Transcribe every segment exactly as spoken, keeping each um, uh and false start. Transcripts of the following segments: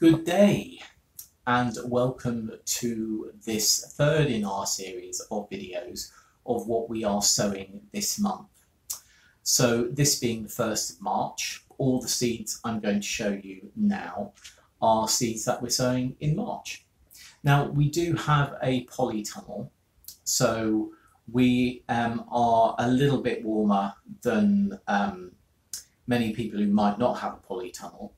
Good day, and welcome to this third in our series of videos of what we are sowing this month. So this being the first of March, all the seeds I'm going to show you now are seeds that we're sowing in March. Now we do have a polytunnel, so we um, are a little bit warmer than um, many people who might not have a polytunnel.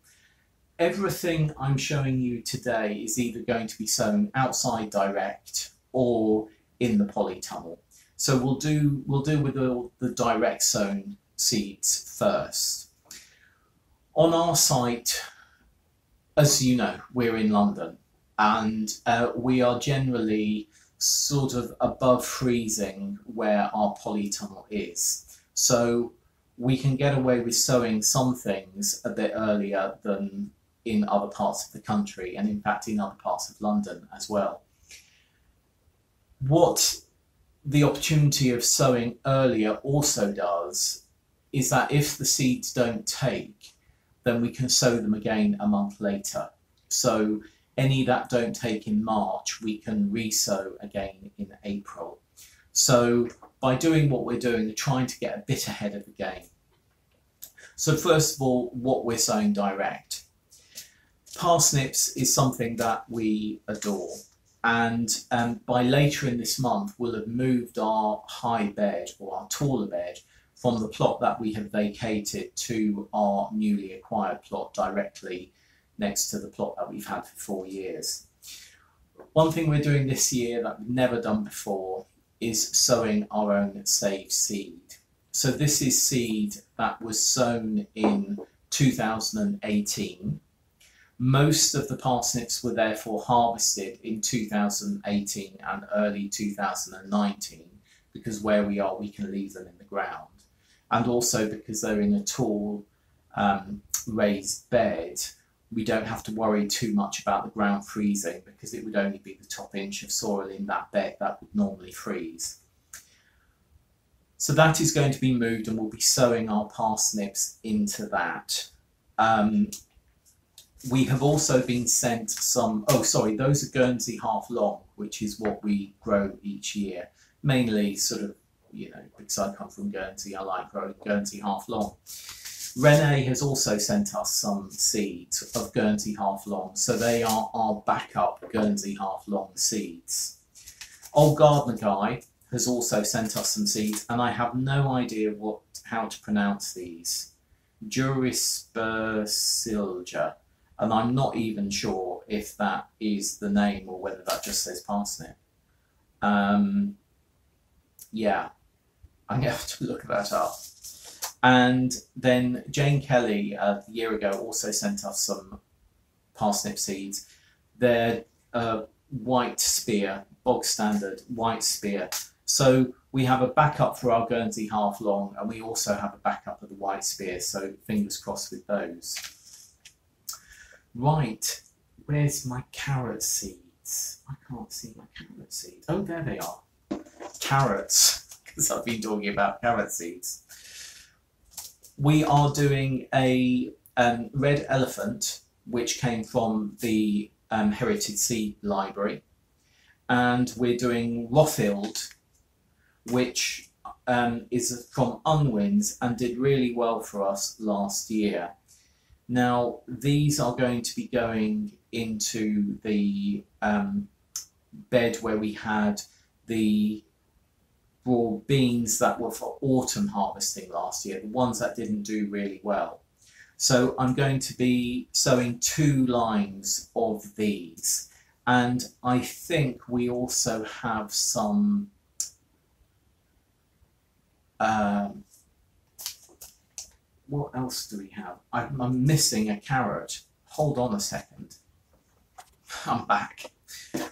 Everything I'm showing you today is either going to be sown outside direct or in the polytunnel. So we'll do we'll do with all the direct sown seeds first. On our site, as you know, we're in London, and uh, we are generally sort of above freezing where our polytunnel is. So we can get away with sowing some things a bit earlier than in other parts of the country, and in fact in other parts of London as well. What the opportunity of sowing earlier also does is that if the seeds don't take, then we can sow them again a month later. So any that don't take in March, we can re-sow again in April. So by doing what we're doing, we're trying to get a bit ahead of the game. So first of all, what we're sowing direct. Parsnips is something that we adore, and um, by later in this month we'll have moved our high bed or our taller bed from the plot that we have vacated to our newly acquired plot directly next to the plot that we've had for four years. One thing we're doing this year that we've never done before is sowing our own saved seed. So this is seed that was sown in two thousand eighteen. Most of the parsnips were therefore harvested in two thousand eighteen and early two thousand nineteen, because where we are we can leave them in the ground, and also because they're in a tall um, raised bed, we don't have to worry too much about the ground freezing, because it would only be the top inch of soil in that bed that would normally freeze. So that is going to be moved, and we'll be sowing our parsnips into that. Um, we have also been sent some, oh sorry, those are Guernsey Half Long, which is what we grow each year. Mainly sort of, you know, because I come from Guernsey, I like growing Guernsey Half Long. Rene has also sent us some seeds of Guernsey Half Long, so they are our backup Guernsey Half Long seeds. Old Gardener Guy has also sent us some seeds, and I have no idea what how to pronounce these. Jurispercilja, and I'm not even sure if that is the name or whether that just says parsnip. Um, yeah, I'm going to have to look that up. And then Jane Kelly uh, a year ago also sent us some parsnip seeds. They're uh, white spear, bog standard white spear. So we have a backup for our Guernsey Half Long, and we also have a backup of the white spear, so fingers crossed with those. Right, where's my carrot seeds? I can't see my carrot seeds. Oh, there they are. Carrots, because I've been talking about carrot seeds. We are doing a um, Red Elephant, which came from the um, Heritage Seed Library, and we're doing Rothild, which um, is from Unwin's and did really well for us last year. Now these are going to be going into the um, bed where we had the raw beans that were for autumn harvesting last year, the ones that didn't do really well. So I'm going to be sowing two lines of these, and I think we also have some um, what else do we have? I'm, I'm missing a carrot. Hold on a second, I'm back.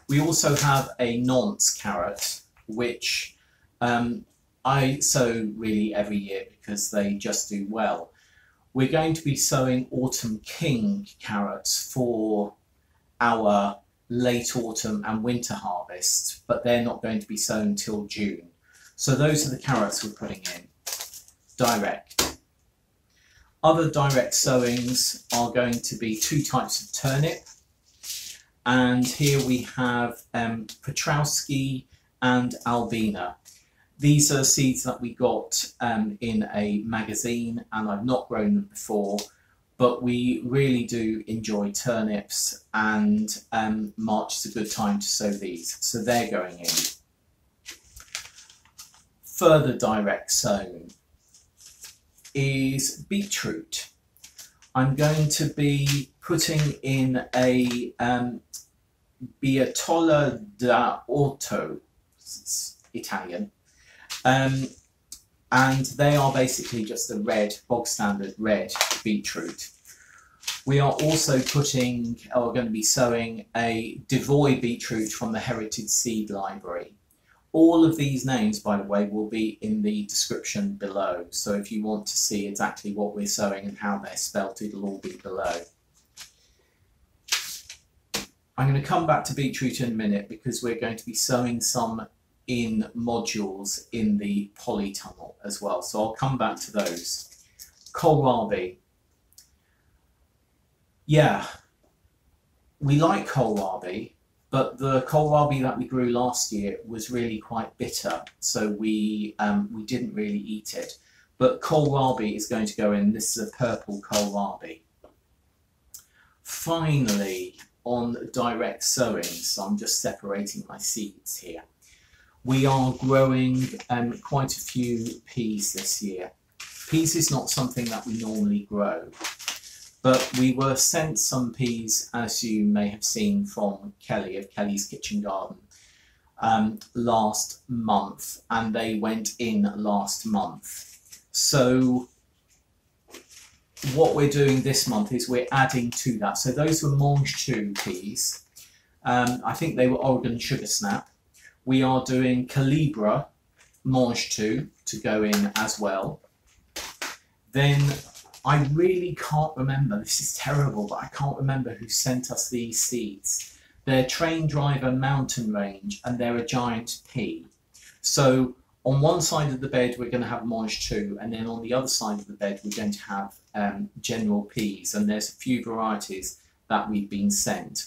We also have a nonce carrot, which Um, I sow really every year because they just do well. We're going to be sowing Autumn King carrots for our late autumn and winter harvests, but they're not going to be sown till June. So those are the carrots we're putting in, direct. Other direct sowings are going to be two types of turnip. And here we have um, Petrowski and Albena. These are seeds that we got um, in a magazine, and I've not grown them before, but we really do enjoy turnips, and um, March is a good time to sow these. So they're going in. Further direct sown is beetroot. I'm going to be putting in a um, Bietola Da Orto, it's Italian, um, and they are basically just the red, bog standard red beetroot. We are also putting, or going to be sowing, a Devoy beetroot from the Heritage Seed Library. All of these names, by the way, will be in the description below. So if you want to see exactly what we're sowing and how they're spelt, it'll all be below. I'm going to come back to beetroot in a minute because we're going to be sowing some in modules in the polytunnel as well. So I'll come back to those. Kohlrabi. Yeah, we like kohlrabi. But the kohlrabi that we grew last year was really quite bitter, so we um, we didn't really eat it. But kohlrabi is going to go in. This is a purple kohlrabi. Finally, on direct sowing, so I'm just separating my seeds here. We are growing um, quite a few peas this year. Peas is not something that we normally grow. But we were sent some peas, as you may have seen from Kelly of Kelly's Kitchen Garden, um, last month, and they went in last month. So what we're doing this month is we're adding to that. So those were mange choux peas. Um, I think they were Oregon Sugar Snap. We are doing Calibra mange choux to go in as well. Then I really can't remember, this is terrible, but I can't remember who sent us these seeds. They're Traindriver Mountain Range, and they're a giant pea. So on one side of the bed we're going to have mange choux, and then on the other side of the bed we're going to have um, general peas, and there's a few varieties that we've been sent.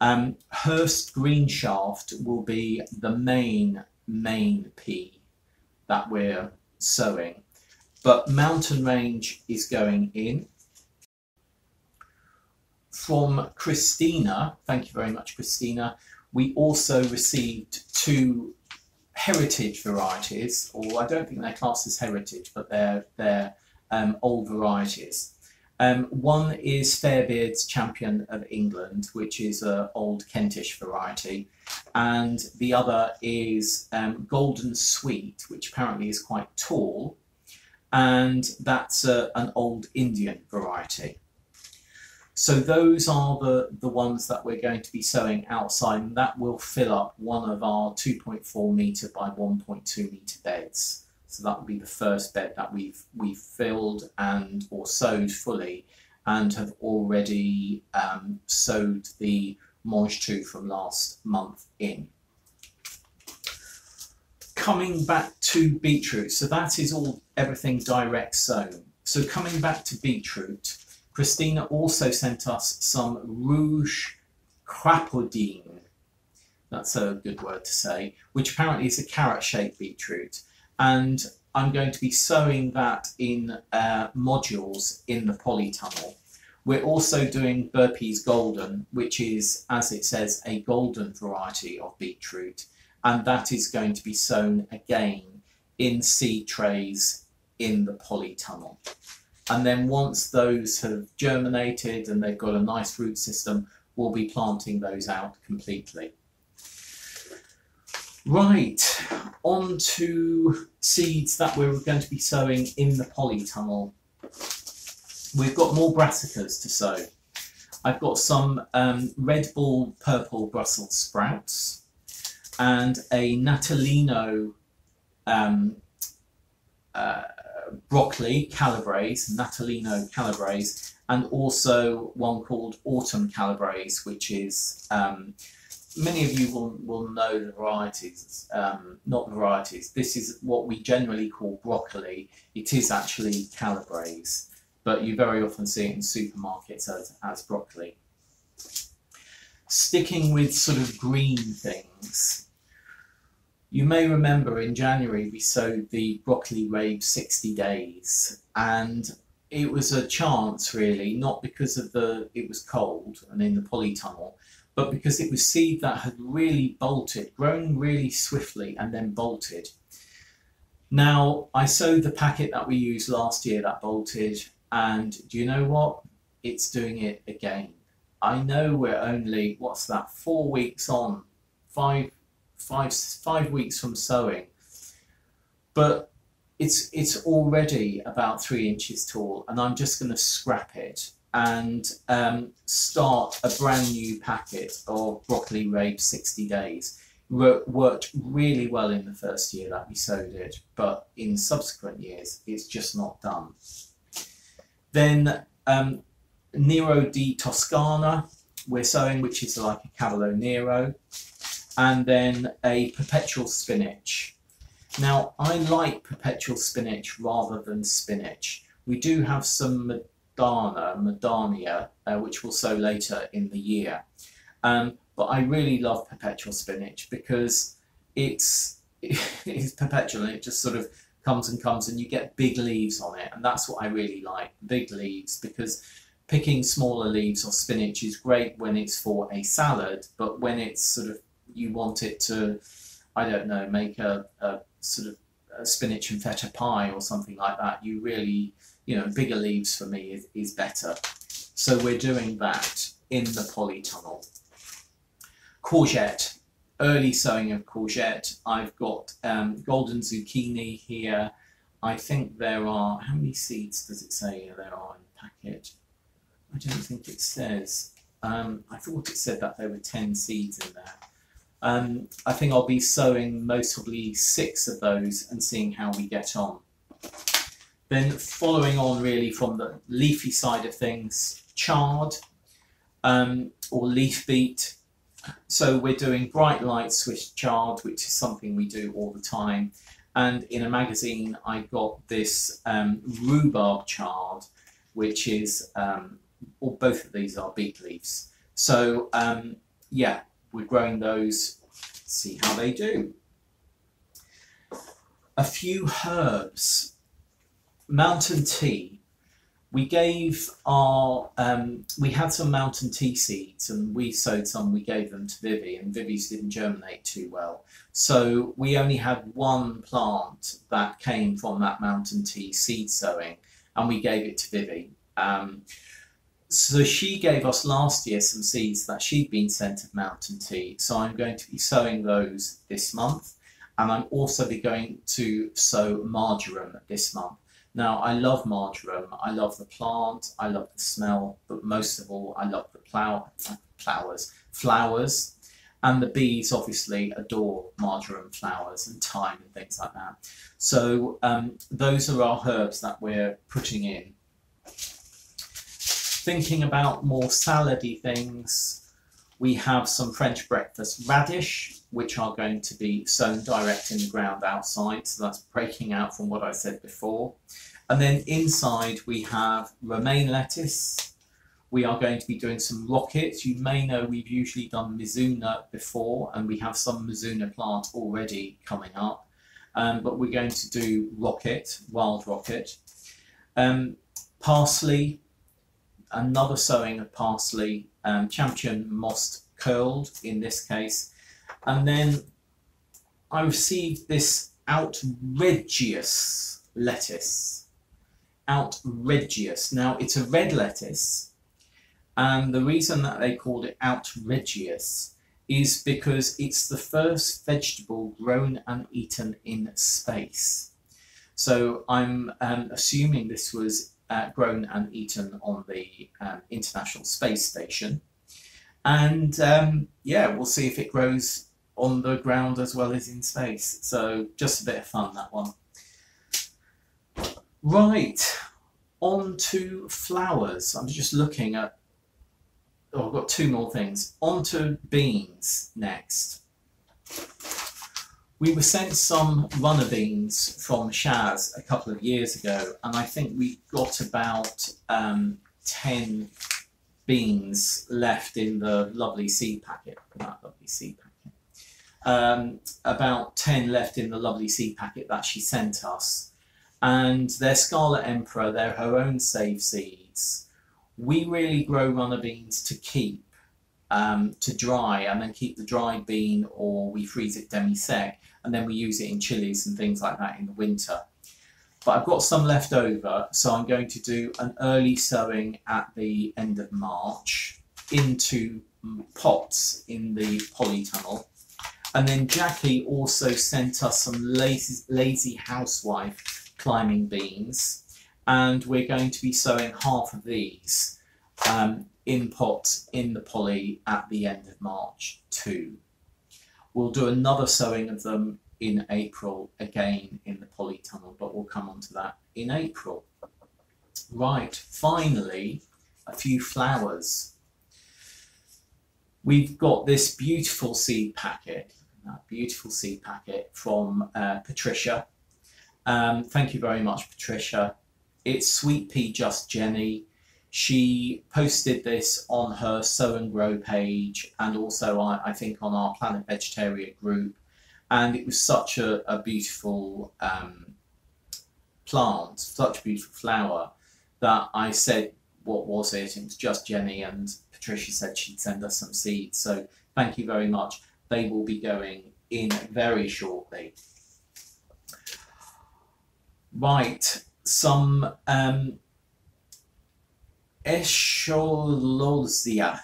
Um, Hurst Greenshaft will be the main, main pea that we're sowing. But Mountain Range is going in. From Christina, thank you very much, Christina, we also received two heritage varieties, or I don't think they're classed as heritage, but they're, they're um, old varieties. Um, one is Fairbeard's Champion of England, which is an old Kentish variety, and the other is um, Golden Sweet, which apparently is quite tall, and that's a, an old Indian variety. So those are the, the ones that we're going to be sowing outside, and that will fill up one of our two point four metre by one point two metre beds. So that will be the first bed that we've, we've filled and or sowed fully, and have already um, sowed the mange choux from last month in. Coming back to beetroot, so that is all everything direct sown. So coming back to beetroot, Christina also sent us some rouge crapaudine, that's a good word to say, which apparently is a carrot-shaped beetroot, and I'm going to be sowing that in uh, modules in the polytunnel. We're also doing Burpee's Golden, which is, as it says, a golden variety of beetroot, and that is going to be sown again in seed trays in the polytunnel. And then once those have germinated and they've got a nice root system, we'll be planting those out completely. Right, on to seeds that we're going to be sowing in the polytunnel. We've got more brassicas to sow. I've got some um, red ball purple Brussels sprouts, and a Natalino um, uh, broccoli calabrese, Natalino calabrese, and also one called Autumn calabrese, which is, um, many of you will, will know the varieties, um, not the varieties, this is what we generally call broccoli, it is actually calabrese, but you very often see it in supermarkets as, as broccoli. sticking with sort of green things. You may remember in January we sowed the broccoli rabe sixty days, and it was a chance really, not because of the it was cold and in the polytunnel, but because it was seed that had really bolted, grown really swiftly and then bolted. Now, I sowed the packet that we used last year that bolted, and do you know what? It's doing it again. I know we're only, what's that, four weeks on, five, five, five weeks from sowing, but it's, it's already about three inches tall, and I'm just going to scrap it and um, start a brand new packet of broccoli rabe sixty days. Worked really well in the first year that we sowed it, but in subsequent years it's just not done. Then um, Nero di Toscana we're sowing, which is like a Cavolo Nero, and then a perpetual spinach. Now, I like perpetual spinach rather than spinach. We do have some Madana, Madania, uh, which we'll sow later in the year. Um, But I really love perpetual spinach because it's, it's perpetual and it just sort of comes and comes, and you get big leaves on it. And that's what I really like, big leaves, because picking smaller leaves of spinach is great when it's for a salad. But when it's sort of, you want it to, I don't know, make a, a sort of a spinach and feta pie or something like that, you really, you know, bigger leaves for me is, is better. So we're doing that in the polytunnel. Courgette, early sowing of courgette. I've got um, golden zucchini here. I think there are, how many seeds does it say there are in the packet? I don't think it says. Um, I thought it said that there were ten seeds in there. Um, I think I'll be sowing most probably six of those and seeing how we get on. Then following on really from the leafy side of things, chard um, or leaf beet. So we're doing bright light Swiss chard, which is something we do all the time. And in a magazine, I got this um, rhubarb chard, which is, um, or both of these are beet leaves. So um, yeah, we're growing those, see how they do. A few herbs, mountain tea. We gave our, um, we had some mountain tea seeds and we sowed some, we gave them to Vivi, and Vivi's didn't germinate too well. So we only had one plant that came from that mountain tea seed sowing, and we gave it to Vivi. Um, so she gave us last year some seeds that she'd been sent of mountain tea. So I'm going to be sowing those this month, and I'm also be going to sow marjoram this month. Now, I love marjoram, I love the plant, I love the smell, but most of all, I love the plow, flowers, flowers, and the bees obviously adore marjoram flowers and thyme and things like that. So um, those are our herbs that we're putting in. Thinking about more salady things, we have some French breakfast radish, which are going to be sown direct in the ground outside, so that's breaking out from what I said before. And then inside we have romaine lettuce. We are going to be doing some rockets. You may know we've usually done mizuna before, and we have some mizuna plant already coming up, um, but we're going to do rocket, wild rocket. Um, parsley, another sowing of parsley, um, champion moss curled in this case. And then I received this OutREDgeous lettuce. OutREDgeous. Now, it's a red lettuce, and the reason that they called it OutREDgeous is because it's the first vegetable grown and eaten in space. So I'm um, assuming this was uh, grown and eaten on the um, International Space Station. And um, yeah, we'll see if it grows on the ground as well as in space. So just a bit of fun, that one. Right, on to flowers. I'm just looking at, oh, I've got two more things. On to beans next. We were sent some runner beans from Shaz a couple of years ago, and I think we got about um, ten beans left in the lovely seed packet, that lovely seed packet, um, about ten left in the lovely seed packet that she sent us. And they're Scarlet Emperor, they're her own save seeds. We really grow runner beans to keep, um, to dry, and then keep the dried bean, or we freeze it demi-sec, and then we use it in chilies and things like that in the winter. But I've got some left over, so I'm going to do an early sowing at the end of March into pots in the polytunnel. And then Jackie also sent us some lazy, lazy housewife climbing beans, and we're going to be sowing half of these um, in pots in the poly at the end of March too. We'll do another sowing of them in April, again in the polytunnel, but we'll come on to that in April. Right, finally, a few flowers. We've got this beautiful seed packet, that beautiful seed packet from uh, Patricia. Um, thank you very much, Patricia. It's Sweet Pea Just Jenny. She posted this on her Sow and Grow page, and also I, I think on our Planet Vegetarian group. And it was such a, a beautiful um, plant, such a beautiful flower, that I said, what was it? It was Just Jenny, and Patricia said she'd send us some seeds. So thank you very much. They will be going in very shortly. Right, some um, Eschololzia.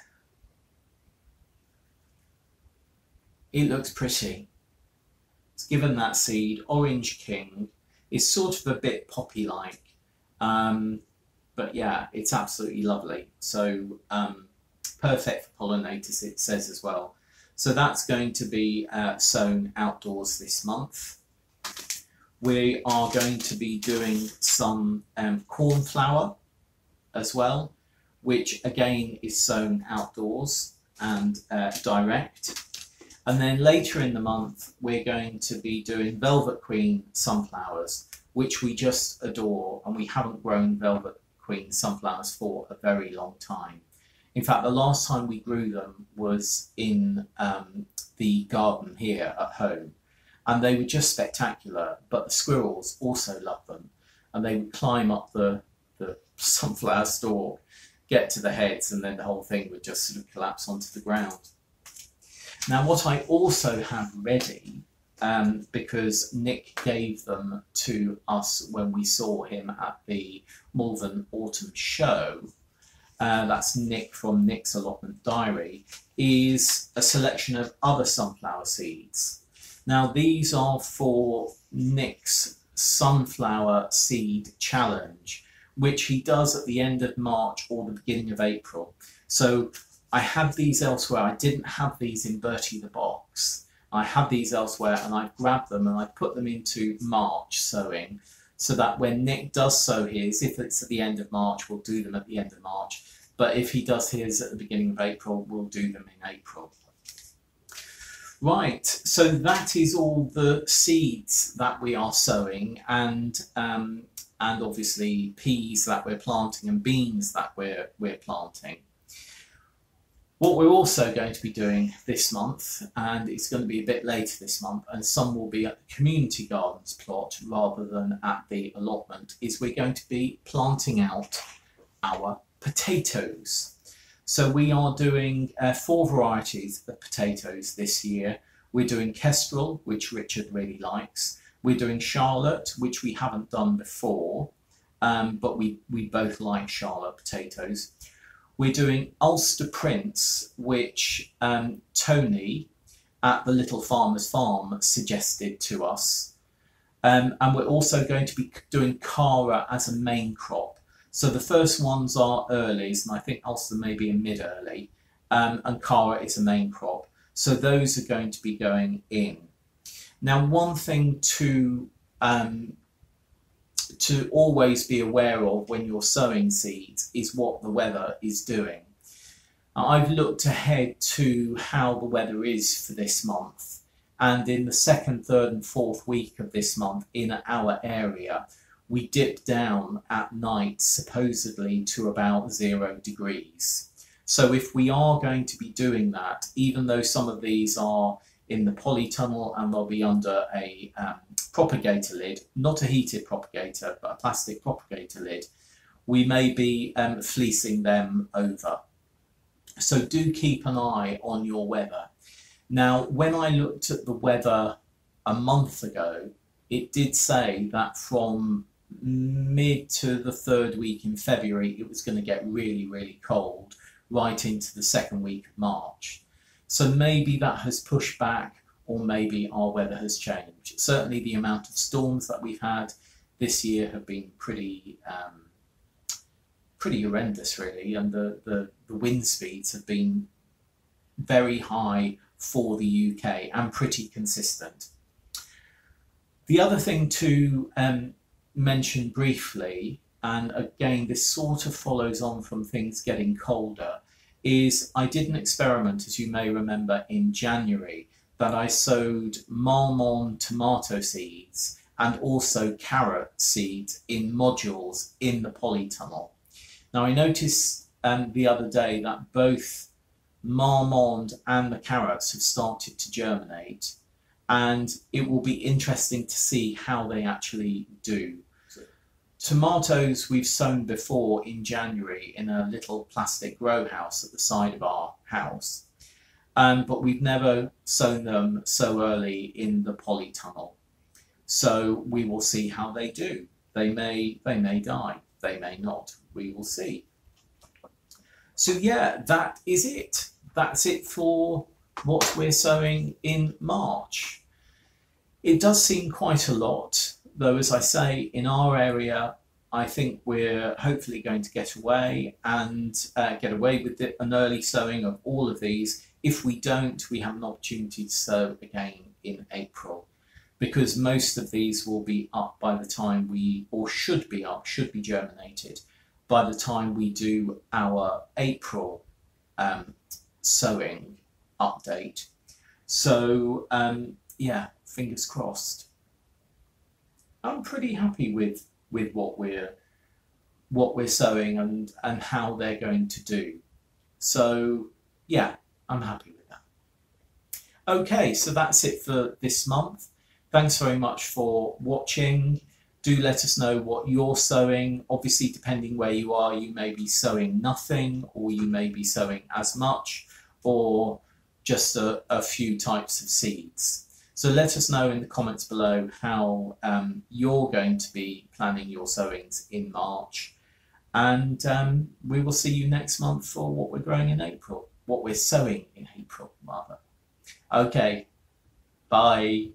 It looks pretty. Given that seed, Orange King is sort of a bit poppy-like, um, but yeah, it's absolutely lovely. So um, perfect for pollinators, it says as well. So that's going to be uh, sown outdoors this month. We are going to be doing some um, cornflower as well, which again is sown outdoors and uh, direct. And then later in the month, we're going to be doing Velvet Queen sunflowers, which we just adore, and we haven't grown Velvet Queen sunflowers for a very long time. In fact, the last time we grew them was in um, the garden here at home, and they were just spectacular, but the squirrels also loved them, and they would climb up the, the sunflower stalk, get to the heads, and then the whole thing would just sort of collapse onto the ground. Now, what I also have ready, um, because Nick gave them to us when we saw him at the Malvern Autumn Show, uh, that's Nick from Nick's Allotment Diary, is a selection of other sunflower seeds. Now, these are for Nick's Sunflower Seed Challenge, which he does at the end of March or the beginning of April. So I have these elsewhere. I didn't have these in Bertie the Box. I have these elsewhere, and I grabbed them and I put them into March sowing, so that when Nick does sow his, if it's at the end of March, we'll do them at the end of March. But if he does his at the beginning of April, we'll do them in April. Right, so that is all the seeds that we are sowing, and um, and obviously peas that we're planting and beans that we're we're planting. What we're also going to be doing this month, and it's going to be a bit later this month, and some will be at the community gardens plot rather than at the allotment, is we're going to be planting out our potatoes. So we are doing uh, four varieties of potatoes this year. We're doing Kestrel, which Richard really likes. We're doing Charlotte, which we haven't done before, um, but we, we both like Charlotte potatoes. We're doing Ulster Prince, which um, Tony at the Little Farmer's Farm suggested to us. Um, and we're also going to be doing Cara as a main crop. So the first ones are earlies, and I think Ulster may be a mid-early, um, and Cara is a main crop. So those are going to be going in. Now, one thing to, um, to always be aware of when you're sowing seeds is what the weather is doing. I've looked ahead to how the weather is for this month, and in the second, third and fourth week of this month in our area, we dip down at night supposedly to about zero degrees. So if we are going to be doing that, even though some of these are in the polytunnel and they'll be under a um, propagator lid, not a heated propagator, but a plastic propagator lid, we may be um, fleecing them over. So do keep an eye on your weather. Now, when I looked at the weather a month ago, it did say that from mid to the third week in February, it was going to get really, really cold right into the second week of March. So maybe that has pushed back, or maybe our weather has changed. Certainly the amount of storms that we've had this year have been pretty um, pretty horrendous, really, and the, the, the wind speeds have been very high for the U K and pretty consistent. The other thing to um, mention briefly, and again this sort of follows on from things getting colder, is I did an experiment, as you may remember, in January, that I sowed marmond tomato seeds and also carrot seeds in modules in the polytunnel. Now I noticed um, the other day that both marmond and the carrots have started to germinate, and it will be interesting to see how they actually do. Tomatoes we've sown before in January in a little plastic grow house at the side of our house, um, but we've never sown them so early in the polytunnel. So we will see how they do. They may, they may die, they may not, we will see. So yeah, that is it. That's it for what we're sowing in March. It does seem quite a lot. Though, as I say, in our area, I think we're hopefully going to get away and uh, get away with the, an early sowing of all of these. If we don't, we have an opportunity to sow again in April, because most of these will be up by the time we, or should be up, should be germinated by the time we do our April um, sowing update. So, um, yeah, fingers crossed. I'm pretty happy with with what we're what we're sowing and and how they're going to do. So yeah, I'm happy with that. Okay, so that's it for this month. Thanks very much for watching. Do let us know what you're sowing. Obviously, depending where you are, you may be sowing nothing, or you may be sowing as much, or just a, a few types of seeds. So let us know in the comments below how um, you're going to be planning your sowings in March. And um, we will see you next month for what we're growing in April, what we're sowing in April, rather. Okay, bye.